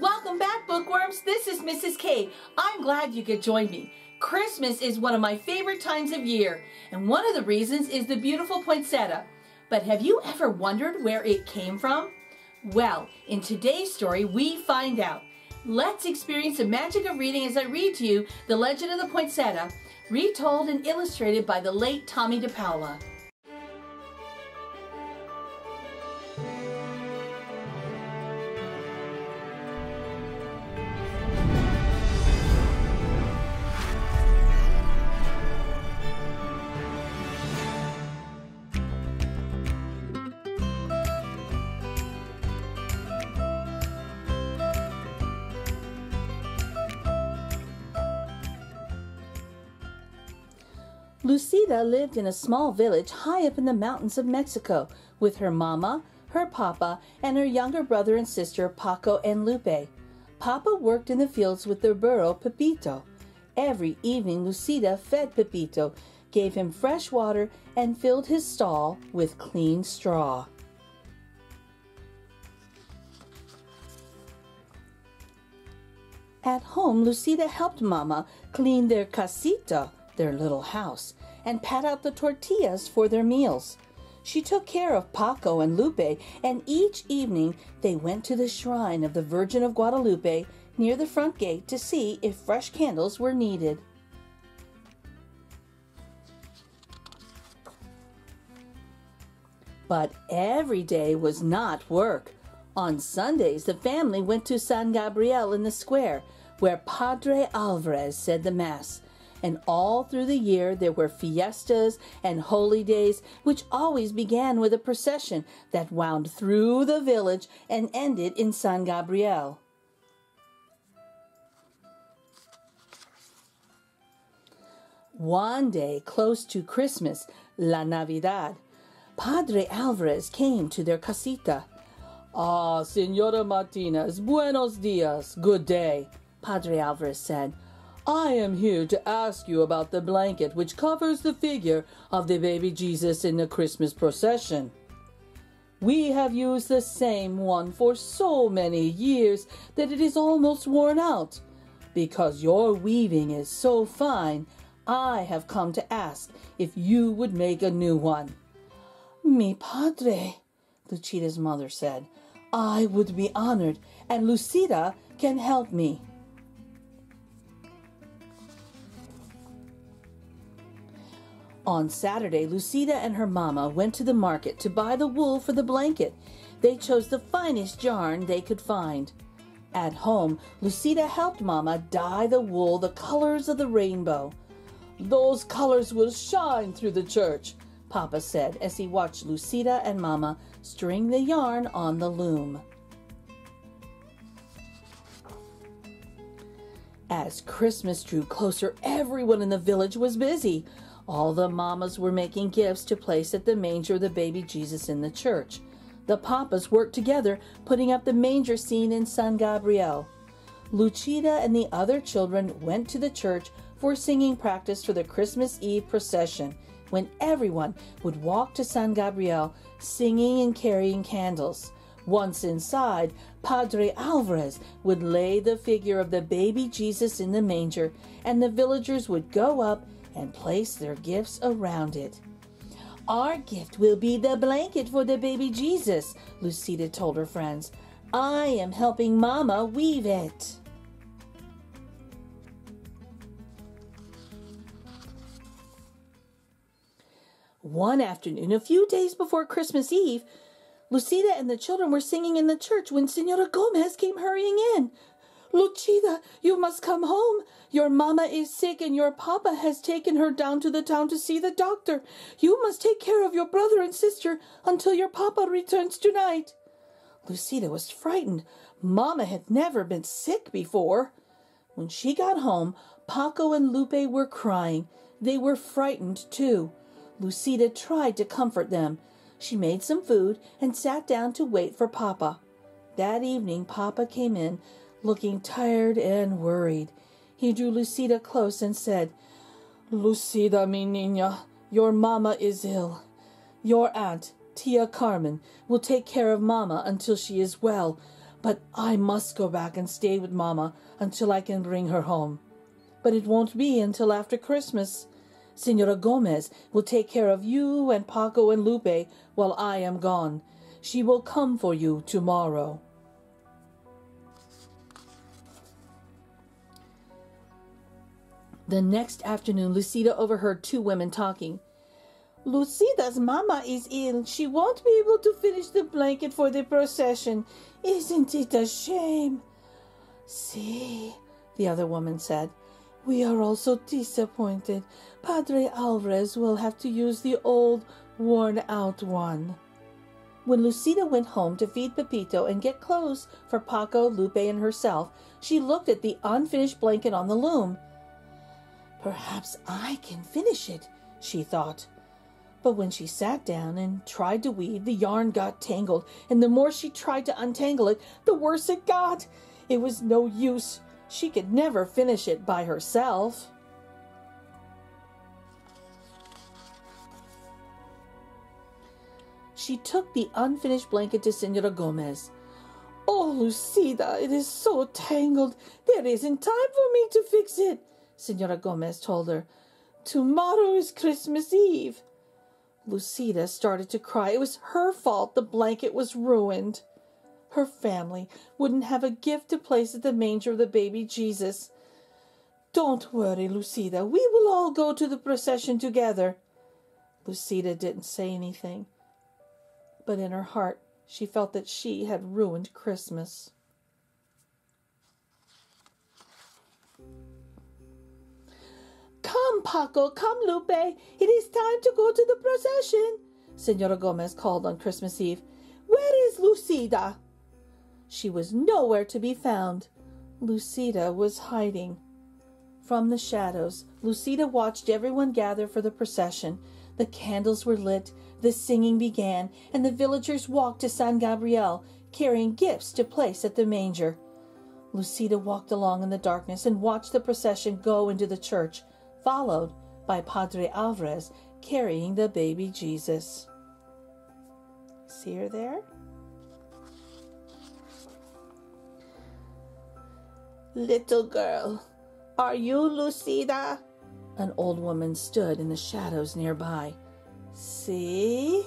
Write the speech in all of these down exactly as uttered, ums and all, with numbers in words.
Welcome back, bookworms. This is Missus K. I'm glad you could join me. Christmas is one of my favorite times of year, and one of the reasons is the beautiful poinsettia. But have you ever wondered where it came from? Well, in today's story, we find out. Let's experience the magic of reading as I read to you The Legend of the Poinsettia, retold and illustrated by the late Tomie dePaola. Lucida lived in a small village high up in the mountains of Mexico with her mama, her papa, and her younger brother and sister Paco and Lupe. Papa worked in the fields with their burro Pepito. Every evening Lucida fed Pepito, gave him fresh water, and filled his stall with clean straw. At home Lucida helped mama clean their casita, their little house, and pat out the tortillas for their meals. She took care of Paco and Lupe, and each evening they went to the shrine of the Virgin of Guadalupe near the front gate to see if fresh candles were needed. But every day was not work. On Sundays, the family went to San Gabriel in the square, where Padre Alvarez said the Mass. And all through the year there were fiestas and holy days, which always began with a procession that wound through the village and ended in San Gabriel. One day, close to Christmas, La Navidad, Padre Alvarez came to their casita. "Ah, Senora Martinez, buenos dias, good day," Padre Alvarez said. "I am here to ask you about the blanket which covers the figure of the baby Jesus in the Christmas procession. We have used the same one for so many years that it is almost worn out. Because your weaving is so fine, I have come to ask if you would make a new one." "Mi padre," Lucida's mother said, "I would be honored, and Lucida can help me." On Saturday, Lucida and her mama went to the market to buy the wool for the blanket. They chose the finest yarn they could find. At home, Lucida helped mama dye the wool the colors of the rainbow. "Those colors will shine through the church," Papa said as he watched Lucida and mama string the yarn on the loom. As Christmas drew closer, everyone in the village was busy. All the mamas were making gifts to place at the manger of the baby Jesus in the church. The papas worked together, putting up the manger scene in San Gabriel. Lucida and the other children went to the church for singing practice for the Christmas Eve procession, when everyone would walk to San Gabriel singing and carrying candles. Once inside, Padre Alvarez would lay the figure of the baby Jesus in the manger, and the villagers would go up and place their gifts around it. "Our gift will be the blanket for the baby Jesus," Lucida told her friends. "I am helping Mama weave it." One afternoon, a few days before Christmas Eve, Lucida and the children were singing in the church when Senora Gomez came hurrying in. "Lucida, you must come home. Your mama is sick and your papa has taken her down to the town to see the doctor. You must take care of your brother and sister until your papa returns tonight." Lucida was frightened. Mama had never been sick before. When she got home, Paco and Lupe were crying. They were frightened too. Lucida tried to comfort them. She made some food and sat down to wait for Papa. That evening, Papa came in, looking tired and worried. He drew Lucida close and said, "Lucida, mi niña, your mama is ill. Your aunt, Tia Carmen, will take care of mama until she is well. but I must go back and stay with Mama until I can bring her home. But it won't be until after Christmas. Senora Gomez will take care of you and Paco and Lupe while I am gone. She will come for you tomorrow." The next afternoon, Lucida overheard two women talking. "Lucida's mama is ill. She won't be able to finish the blanket for the procession. Isn't it a shame?" "See," the other woman said, "we are also disappointed. Padre Alvarez will have to use the old, worn-out one." When Lucida went home to feed Pepito and get clothes for Paco, Lupe, and herself, she looked at the unfinished blanket on the loom. "Perhaps I can finish it," she thought. But when she sat down and tried to weave, the yarn got tangled, and the more she tried to untangle it, the worse it got. It was no use. She could never finish it by herself. She took the unfinished blanket to Senora Gomez. "Oh, Lucida, it is so tangled. There isn't time for me to fix it," Senora Gomez told her. "Tomorrow is Christmas Eve." Lucida started to cry. It was her fault the blanket was ruined. Her family wouldn't have a gift to place at the manger of the baby Jesus. "Don't worry, Lucida. We will all go to the procession together." Lucida didn't say anything, but in her heart she felt that she had ruined Christmas. "Come, Paco. Come, Lupe. It is time to go to the procession," Senora Gomez called on Christmas Eve. "Where is Lucida?" She was nowhere to be found. Lucida was hiding. From the shadows, Lucida watched everyone gather for the procession. The candles were lit, the singing began, and the villagers walked to San Gabriel, carrying gifts to place at the manger. Lucida walked along in the darkness and watched the procession go into the church, followed by Padre Alvarez carrying the baby Jesus. See her there? "Little girl, are you Lucida?" An old woman stood in the shadows nearby. "See?"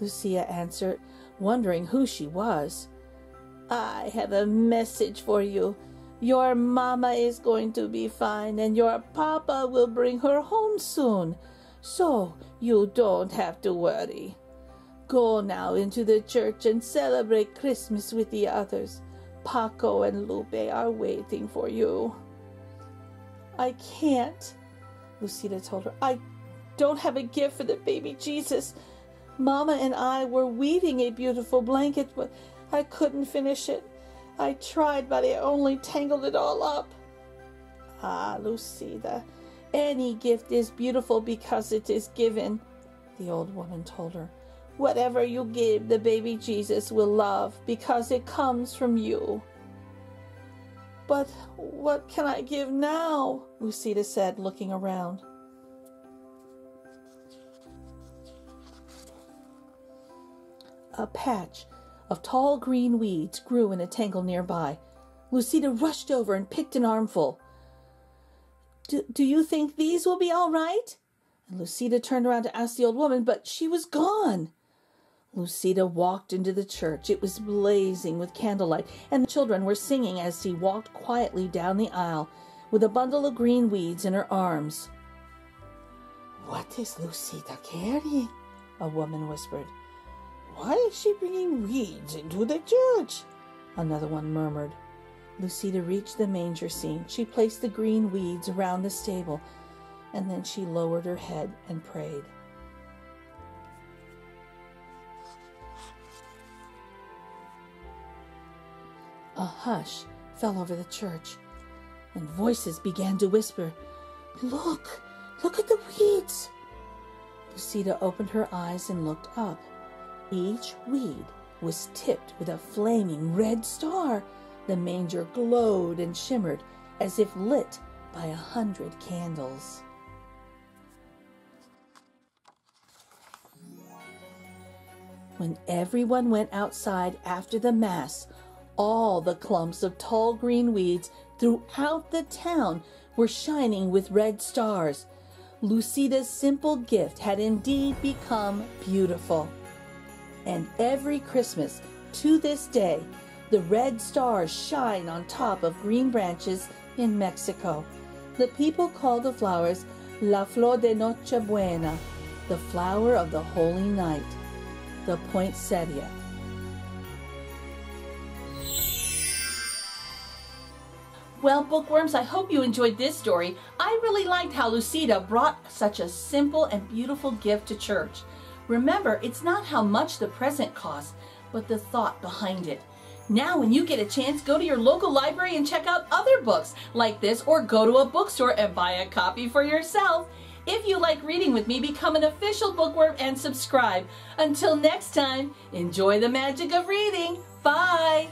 Lucia answered, wondering who she was. "I have a message for you. Your mama is going to be fine, and your papa will bring her home soon, so you don't have to worry. Go now into the church and celebrate Christmas with the others. Paco and Lupe are waiting for you." "I can't," Lucida told her. "I don't have a gift for the baby Jesus. Mama and I were weaving a beautiful blanket, but I couldn't finish it. I tried, but it only tangled it all up." "Ah, Lucida, any gift is beautiful because it is given," the old woman told her. "Whatever you give, the baby Jesus will love, because it comes from you." "But what can I give now?" Lucida said, looking around. A patch of tall green weeds grew in a tangle nearby. Lucida rushed over and picked an armful. Do, do you think these will be all right?" And Lucida turned around to ask the old woman, but she was gone. Lucida walked into the church. It was blazing with candlelight, and the children were singing as she walked quietly down the aisle with a bundle of green weeds in her arms. "What is Lucida carrying?" a woman whispered. "Why is she bringing weeds into the church?" another one murmured. Lucida reached the manger scene. She placed the green weeds around the stable, and then she lowered her head and prayed. A hush fell over the church, and voices began to whisper, "Look! Look at the weeds!" Lucida opened her eyes and looked up. Each weed was tipped with a flaming red star. The manger glowed and shimmered as if lit by a hundred candles. When everyone went outside after the Mass, All the clumps of tall green weeds throughout the town were shining with red stars. Lucida's simple gift had indeed become beautiful. And every Christmas, to this day, the red stars shine on top of green branches in Mexico. The people call the flowers La Flor de Noche Buena, the flower of the Holy Night, the poinsettia. Well, bookworms, I hope you enjoyed this story. I really liked how Lucida brought such a simple and beautiful gift to church. Remember, it's not how much the present costs, but the thought behind it. Now, when you get a chance, go to your local library and check out other books like this, or go to a bookstore and buy a copy for yourself. If you like reading with me, become an official bookworm and subscribe. Until next time, enjoy the magic of reading. Bye!